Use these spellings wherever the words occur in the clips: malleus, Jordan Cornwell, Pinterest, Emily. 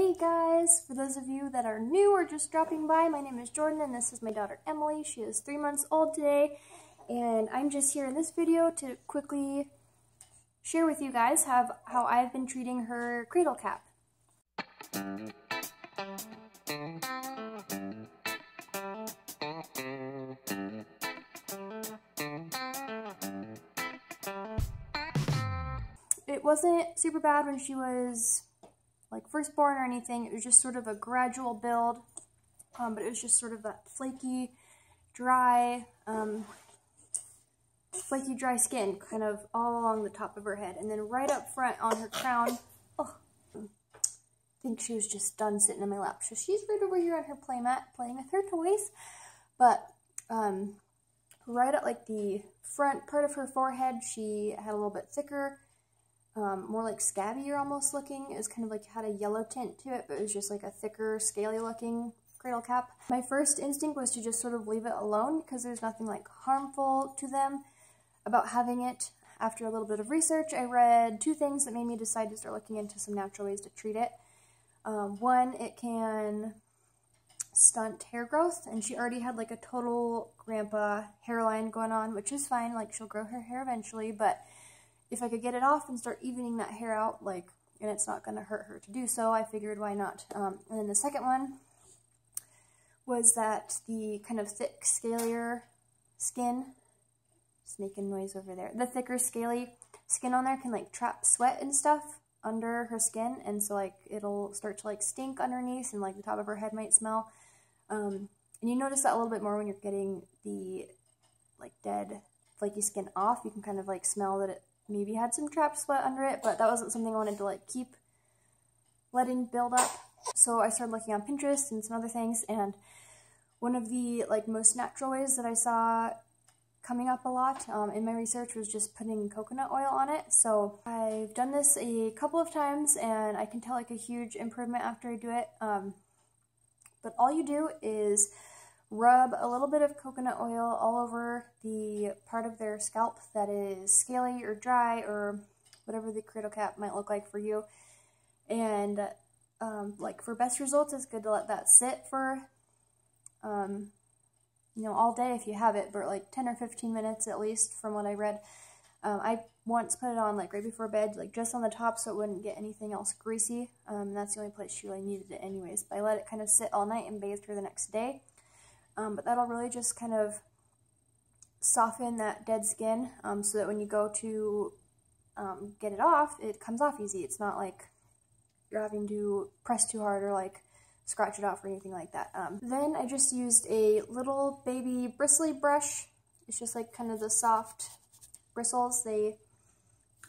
Hey guys, for those of you that are new or just dropping by, my name is Jordan and this is my daughter Emily. She is 3 months old today and I'm just here in this video to quickly share with you guys how I've been treating her cradle cap. It wasn't super bad when she was like firstborn or anything. It was just sort of a gradual build, but it was just sort of that flaky, dry, dry skin kind of all along the top of her head. And then right up front on her crown, oh, I think she was just done sitting in my lap. So she's right over here on her playmat playing with her toys. But right at like the front part of her forehead, she had a little bit thicker, more like scabbier almost looking. It was kind of like had a yellow tint to it, but it was just like a thicker, scaly looking cradle cap. My first instinct was to just sort of leave it alone because there's nothing like harmful to them about having it. After a little bit of research, I read two things that made me decide to start looking into some natural ways to treat it. One, it can stunt hair growth, and she already had like a total grandpa hairline going on, which is fine, like she'll grow her hair eventually, but if I could get it off and start evening that hair out, like, and it's not going to hurt her to do so, I figured why not. And then the second one was that the kind of thick, scalier skin, just making noise over there, the thicker, scaly skin on there can, like, trap sweat and stuff under her skin, and so, like, it'll start to, like, stink underneath, and, like, the top of her head might smell. And you notice that a little bit more when you're getting the, like, dead, flaky skin off. You can kind of, like, smell that it maybe had some trap sweat under it, but that wasn't something I wanted to like keep letting build up. So I started looking on Pinterest and some other things, and one of the like most natural ways that I saw coming up a lot in my research was just putting coconut oil on it. So I've done this a couple of times and I can tell like a huge improvement after I do it. But all you do is rub a little bit of coconut oil all over the part of their scalp that is scaly or dry or whatever the cradle cap might look like for you. And like for best results, it's good to let that sit for, you know, all day if you have it, but like 10 or 15 minutes at least from what I read. I once put it on like right before bed, like just on the top so it wouldn't get anything else greasy. That's the only place she really needed it anyways, but I let it kind of sit all night and bathed her the next day. But that'll really just kind of soften that dead skin so that when you go to get it off, it comes off easy. It's not like you're having to press too hard or like scratch it off or anything like that. Then I just used a little baby bristly brush. It's just like kind of the soft bristles. They,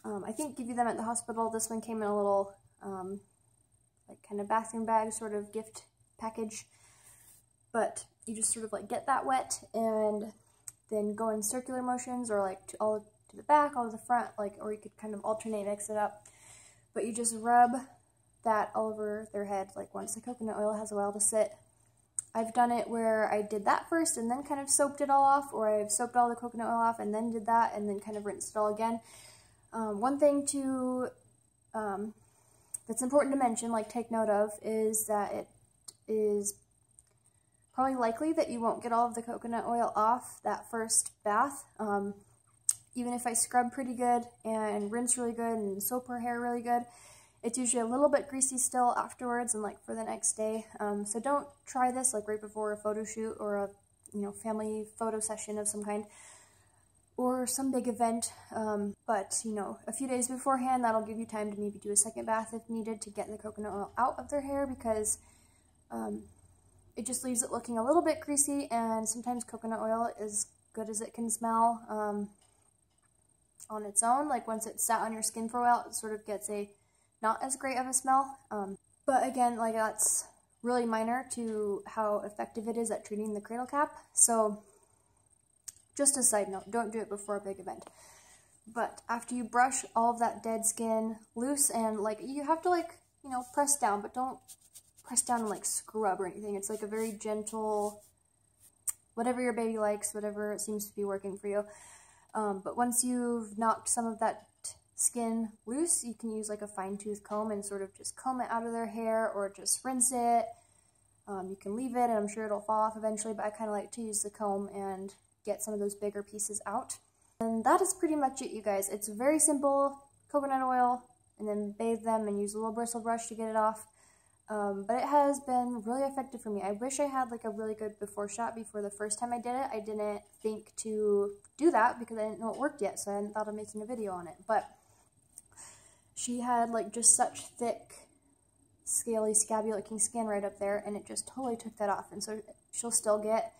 I think, give you them at the hospital. This one came in a little like kind of bathroom bag sort of gift package. But you just sort of like get that wet and then go in circular motions or like all to the back, all to the front, like, or you could kind of alternate, mix it up. But you just rub that all over their head, like once the coconut oil has a while to sit. I've done it where I did that first and then kind of soaped it all off, or I've soaped all the coconut oil off and then did that and then kind of rinsed it all again. One thing to, that's important to mention, like take note of, is that it is probably likely that you won't get all of the coconut oil off that first bath. Even if I scrub pretty good and rinse really good and soap her hair really good, it's usually a little bit greasy still afterwards and like for the next day. So don't try this like right before a photo shoot or a, you know, family photo session of some kind or some big event. But you know, a few days beforehand, that'll give you time to maybe do a second bath if needed to get the coconut oil out of their hair, because it just leaves it looking a little bit greasy, and sometimes coconut oil is good as it can smell on its own. Like once it's sat on your skin for a while, it sort of gets a not as great of a smell. But again, like that's really minor to how effective it is at treating the cradle cap. So just a side note, don't do it before a big event. But after you brush all of that dead skin loose, and like you have to like, you know, press down, but don't press down and like scrub or anything. It's like a very gentle, whatever your baby likes, whatever seems to be working for you. But once you've knocked some of that skin loose, you can use like a fine-tooth comb and sort of just comb it out of their hair or just rinse it. You can leave it and I'm sure it'll fall off eventually, but I kind of like to use the comb and get some of those bigger pieces out. And that is pretty much it, you guys. It's very simple. Coconut oil, and then bathe them and use a little bristle brush to get it off. But it has been really effective for me. I wish I had like a really good before shot before the first time I did it. I didn't think to do that because I didn't know it worked yet, so I hadn't thought of making a video on it. But she had like just such thick, scaly, scabby looking skin right up there, and it just totally took that off. And so she'll still get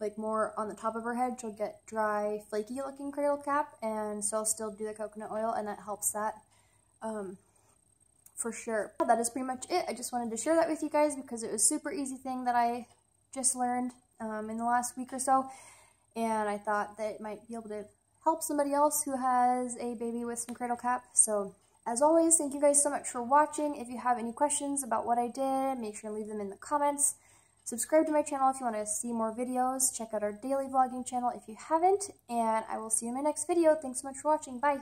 like more on the top of her head, she'll get dry, flaky looking cradle cap, and so I'll still do the coconut oil, and that helps that. For sure. Well, that is pretty much it. I just wanted to share that with you guys because it was a super easy thing that I just learned in the last week or so, and I thought that it might be able to help somebody else who has a baby with some cradle cap. So as always, thank you guys so much for watching. If you have any questions about what I did, make sure and leave them in the comments. Subscribe to my channel if you want to see more videos. Check out our daily vlogging channel if you haven't, and I will see you in my next video. Thanks so much for watching. Bye!